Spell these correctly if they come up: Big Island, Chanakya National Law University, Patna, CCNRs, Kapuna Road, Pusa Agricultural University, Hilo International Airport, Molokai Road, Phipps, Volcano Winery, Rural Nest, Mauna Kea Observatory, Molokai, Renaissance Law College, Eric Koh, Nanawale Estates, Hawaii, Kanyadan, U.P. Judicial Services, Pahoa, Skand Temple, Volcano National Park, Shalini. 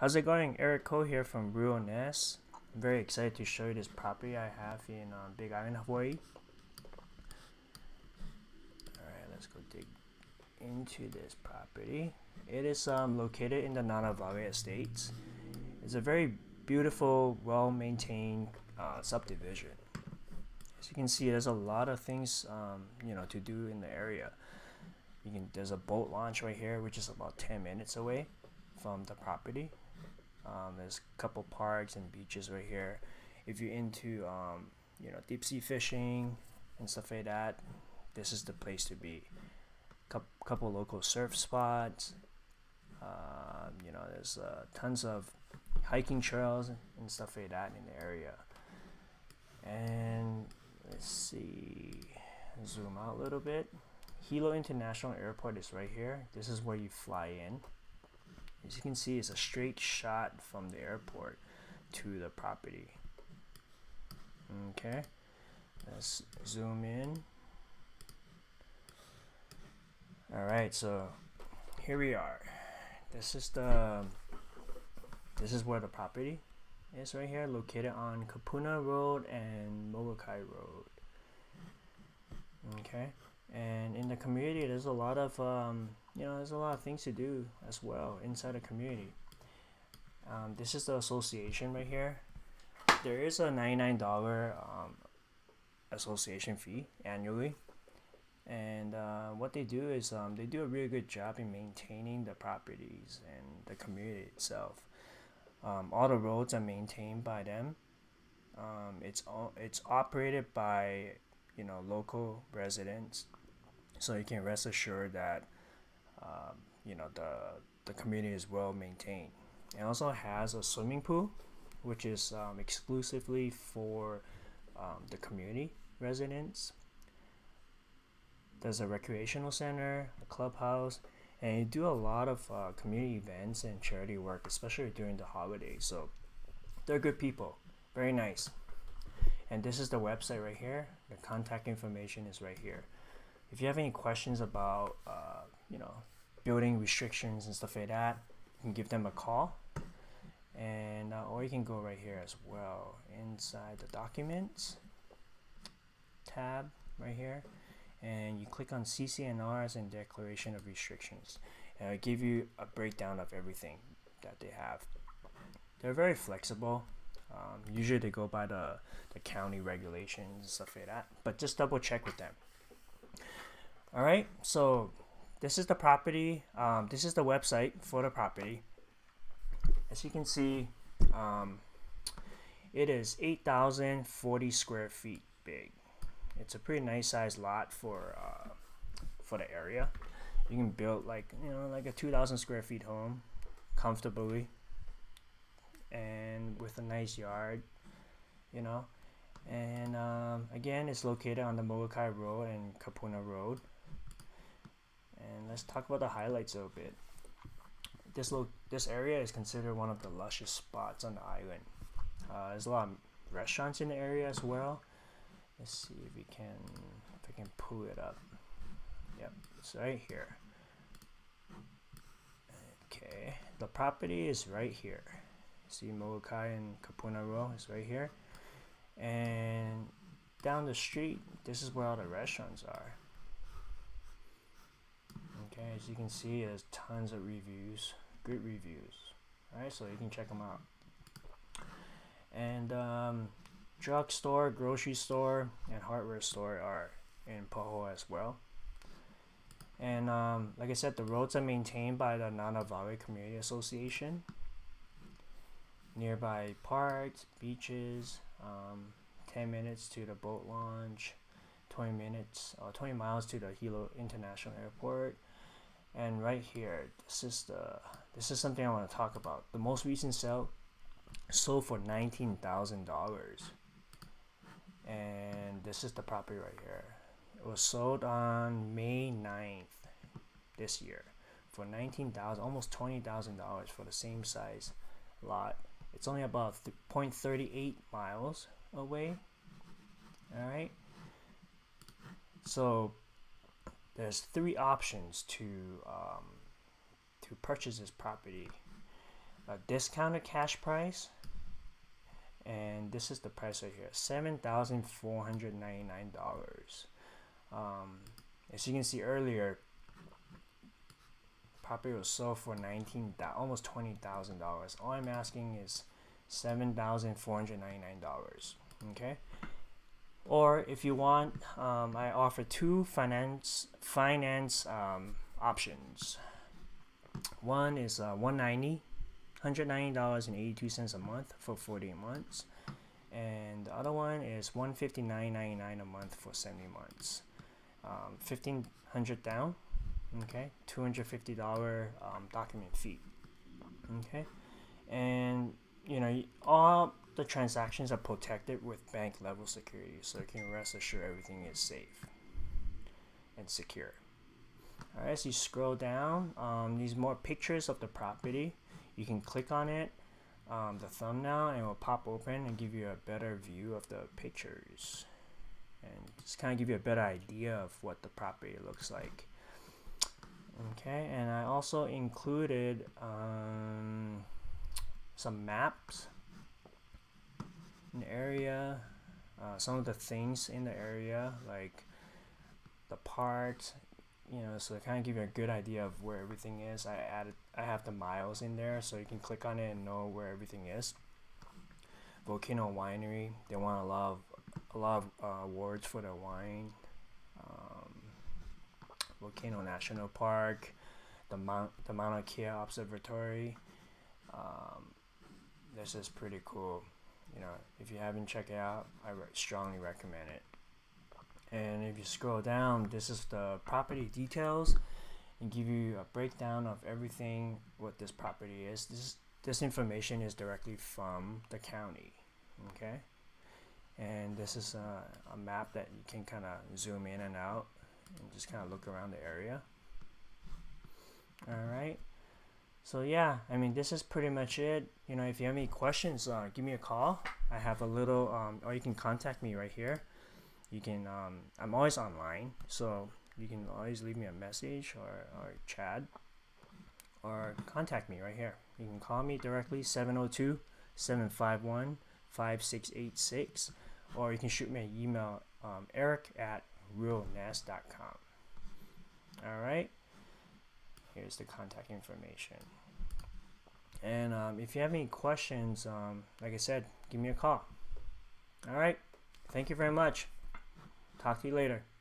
How's it going? Eric Koh here from Rural Nest. I'm very excited to show you this property I have in Big Island, Hawaii. Alright, let's go dig into this property. It is located in the Nanawale Estates. It's a very beautiful, well-maintained subdivision. As you can see, there's a lot of things to do in the area. There's a boat launch right here, which is about 10 minutes away from the property. There's a couple parks and beaches right here. If you're into deep sea fishing and stuff like that, this is the place to be. Couple local surf spots. There's tons of hiking trails and stuff like that in the area. And let's see, zoom out a little bit. Hilo International Airport is right here. This is where you fly in. As you can see, it's a straight shot from the airport to the property. Okay, let's zoom in. Alright, so here we are. This is where the property is right here, located on Kapuna Road and Molokai Road. Okay, and in the community, there's a lot of there's a lot of things to do as well inside the community. This is the association right here. There is a $99 association fee annually, and what they do is they do a really good job in maintaining the properties and the community itself. All the roads are maintained by them. It's operated by local residents, so you can rest assured that the community is well maintained. It also has a swimming pool, which is exclusively for the community residents. There's a recreational center, a clubhouse, and you do a lot of community events and charity work, especially during the holidays. So they're good people, very nice. And this is the website right here. The contact information is right here. If you have any questions about building restrictions and stuff like that, you can give them a call, and or you can go right here as well, inside the documents tab right here, and you click on CCNRs and Declaration of Restrictions, and it'll give you a breakdown of everything that they have. They're very flexible. Usually they go by the county regulations and stuff like that, but just double check with them. Alright, so this is the property. This is the website for the property. As you can see, it is 8,040 square feet big. It's a pretty nice sized lot for the area. You can build like a 2,000 square feet home comfortably, and with a nice yard, and again, it's located on the Molokai Road and Kapuna Road. And let's talk about the highlights a little bit. This area is considered one of the lushest spots on the island. There's a lot of restaurants in the area as well. Let's see if we can pull it up. Yep, it's right here. Okay, the property is right here. See, Molokai and Kapuna Road is right here, and down the street, this is where all the restaurants are. Okay, as you can see, there's tons of reviews, good reviews. All right, so you can check them out. And drugstore, grocery store, and hardware store are in Pahoa as well. And like I said, the roads are maintained by the Nanawale Community Association. Nearby parks, beaches, 10 minutes to the boat launch, 20 miles to the Hilo International Airport. And right here, this is something I want to talk about. The most recent sale sold for $19,000, and this is the property right here. It was sold on May 9th this year for $19,000, almost $20,000 for the same size lot. It's only about 0.38 miles away. All right, so there's three options to purchase this property. a discounted cash price, and this is the price right here, $7,499. As you can see earlier, property was sold for almost $20,000. All I'm asking is $7,499. Okay, or if you want, I offer two finance options. One is $190.82 a month for 48 months, and the other one is $159.99 a month for 70 months. $1,500 down, okay, $250 document fee, okay, and you know, all the transactions are protected with bank level security, so you can rest assured everything is safe and secure. All right, so you scroll down, these more pictures of the property. You can click on it, the thumbnail, and it will pop open and give you a better view of the pictures, and just kind of give you a better idea of what the property looks like. Okay, and I also included some maps in the area, some of the things in the area, like the park, you know, so to kind of give you a good idea of where everything is. I have the miles in there, so you can click on it and know where everything is. Volcano Winery, they want a lot of awards for their wine. Volcano National Park, the Mauna Kea Observatory. This is pretty cool. You know, if you haven't checked it out, I strongly recommend it. And if you scroll down, this is the property details and give you a breakdown of everything what this property is. This information is directly from the county, okay? And this is a map that you can kind of zoom in and out and just kind of look around the area. All right, so yeah, I mean, this is pretty much it. You know, if you have any questions, give me a call. I have a little or you can contact me right here. You can I'm always online, so you can always leave me a message or chat or contact me right here. You can call me directly, 702-751-5686, or you can shoot me an email, eric@realnest.com. All right, here's the contact information, and if you have any questions, like I said, give me a call. All right, thank you very much. Talk to you later.